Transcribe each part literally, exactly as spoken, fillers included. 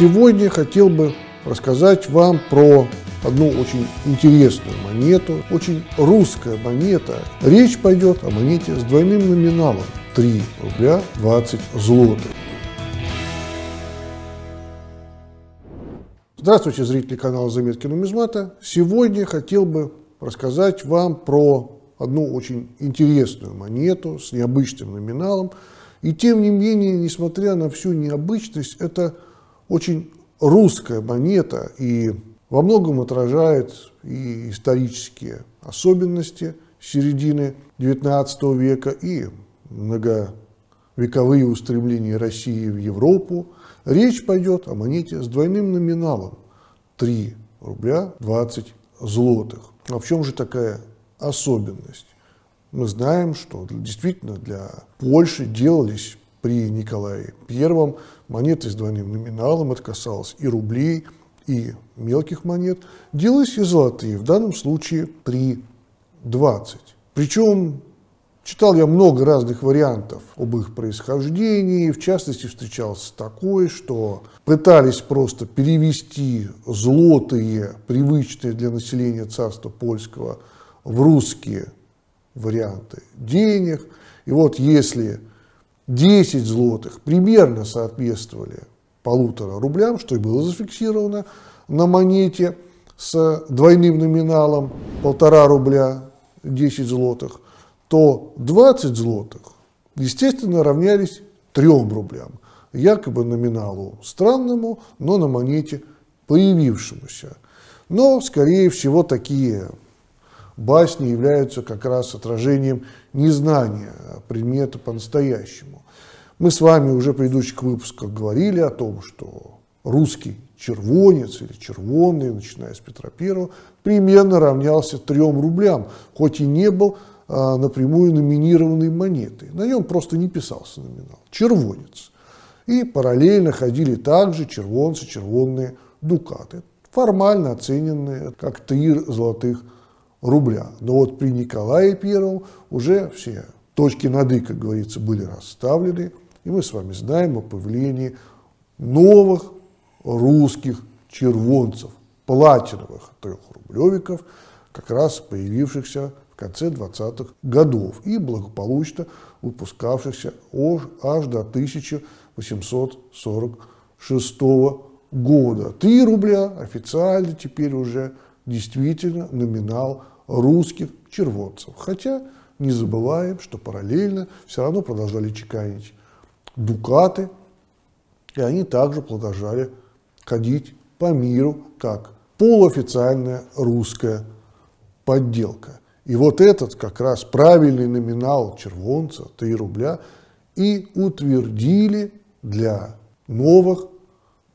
Сегодня хотел бы рассказать вам про одну очень интересную монету, очень русская монета. Речь пойдет о монете с двойным номиналом три рубля двадцать злотых. Здравствуйте, зрители канала Заметки Нумизмата. Сегодня хотел бы рассказать вам про одну очень интересную монету с необычным номиналом. И тем не менее, несмотря на всю необычность, это очень русская монета и во многом отражает и исторические особенности середины девятнадцатого века, и многовековые устремления России в Европу. Речь пойдет о монете с двойным номиналом три рубля двадцать злотых. А в чем же такая особенность? Мы знаем, что действительно для Польши делались при Николае Первом монеты с двойным номиналом, это касалось и рублей, и мелких монет, делались и золотые, в данном случае три двадцать. Причем читал я много разных вариантов об их происхождении. В частности, встречался такой, что пытались просто перевести злотые, привычные для населения царства польского, в русские варианты денег. И вот если десять злотых примерно соответствовали полутора рублям, что и было зафиксировано на монете с двойным номиналом полтора рубля десять злотых, то двадцать злотых, естественно, равнялись трём рублям, якобы номиналу странному, но на монете появившемуся. Но, скорее всего, такие басни являются как раз отражением незнания предмета по-настоящему. Мы с вами уже в предыдущих выпусках говорили о том, что русский червонец или червонный, начиная с Петра Первого, примерно равнялся трём рублям, хоть и не был напрямую номинированной монеты. На нем просто не писался номинал. Червонец. И параллельно ходили также червонцы, червонные дукаты, формально оцененные как три золотых рубля. Но вот при Николае Первом уже все точки над «и», как говорится, были расставлены. И мы с вами знаем о появлении новых русских червонцев, платиновых трехрублевиков, как раз появившихся в конце двадцатых годов и благополучно выпускавшихся аж до тысяча восемьсот сорок шестого года. три рубля официально теперь уже действительно номинал русских червонцев. Хотя не забываем, что параллельно все равно продолжали чеканить дукаты, и они также продолжали ходить по миру как полуофициальная русская подделка. И вот этот как раз правильный номинал червонца, три рубля, и утвердили для новых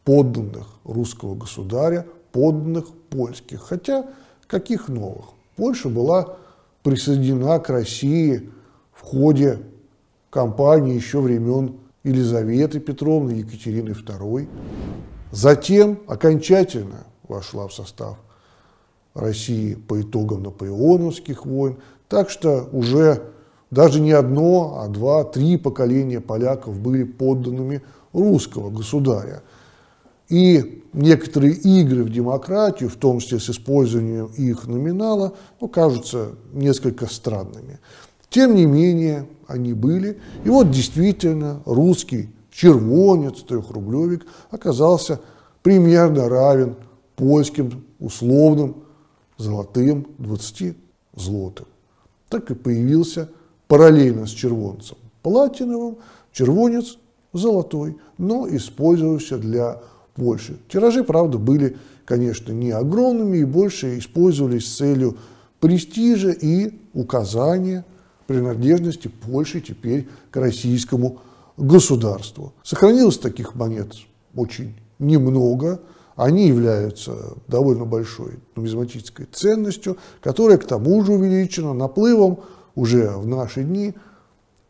подданных русского государя, подданных польских. Хотя каких новых? Польша была присоединена к России в ходе кампании еще времен Елизаветы Петровны, Екатерины Второй. Затем окончательно вошла в состав России по итогам наполеоновских войн. Так что уже даже не одно, а два, три поколения поляков были подданными русского государя. И некоторые игры в демократию, в том числе с использованием их номинала, ну, кажутся несколько странными. Тем не менее, они были. И вот действительно русский червонец, трехрублевик, оказался примерно равен польским условным золотым двадцати злотым. Так и появился параллельно с червонцем платиновым червонец золотой, но использовался для Польши. Тиражи, правда, были, конечно, не огромными и больше использовались с целью престижа и указания принадлежности Польши теперь к российскому государству. Сохранилось таких монет очень немного. Они являются довольно большой нумизматической ценностью, которая к тому же увеличена наплывом уже в наши дни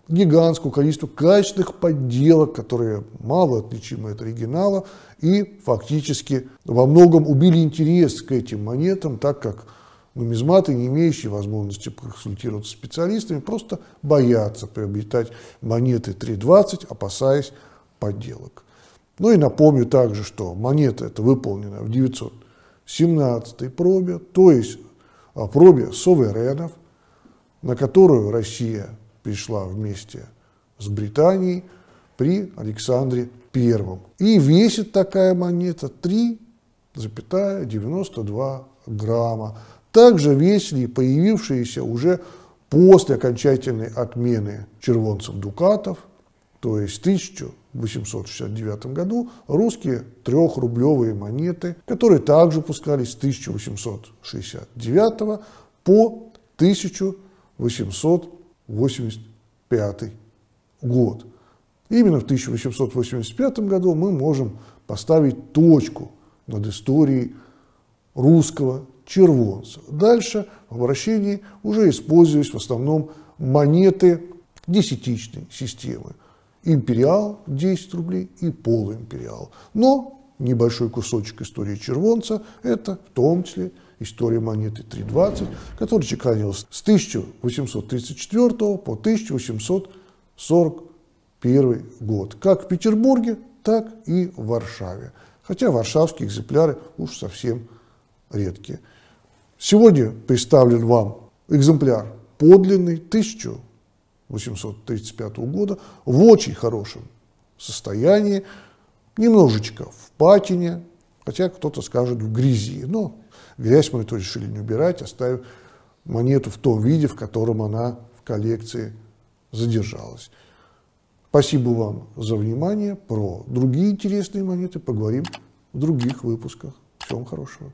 гигантского количества качественных подделок, которые мало отличимы от оригинала и фактически во многом убили интерес к этим монетам, так как нумизматы, не имеющие возможности проконсультироваться с специалистами, просто боятся приобретать монеты три двадцать, опасаясь подделок. Ну и напомню также, что монета эта выполнена в девятьсот семнадцатой пробе, то есть пробе суверенов, на которую Россия пришла вместе с Британией при Александре Первом. И весит такая монета три целых девяносто два грамма. Также весили и появившиеся уже после окончательной отмены червонцев дукатов, то есть в тысяча восемьсот шестьдесят девятом году, русские трехрублевые монеты, которые также пускались с тысяча восемьсот шестьдесят девятого по тысяча восемьсот восемьдесят пятый год. Именно в тысяча восемьсот восемьдесят пятом году мы можем поставить точку над историей русского червонца. Дальше в обращении уже использовались в основном монеты десятичной системы. Империал десять рублей и полуимпериал. Но небольшой кусочек истории червонца – это в том числе история монеты три двадцать, которая чеканилась с тысяча восемьсот тридцать четвёртого по тысяча восемьсот сорок первый год. Как в Петербурге, так и в Варшаве. Хотя варшавские экземпляры уж совсем редкие. Сегодня представлен вам экземпляр подлинный тысяча восемьсот тридцать пятого года в очень хорошем состоянии, немножечко в патине, хотя кто-то скажет в грязи, но грязь мы это решили не убирать, оставив монету в том виде, в котором она в коллекции задержалась. Спасибо вам за внимание. Про другие интересные монеты поговорим в других выпусках. Всем хорошего.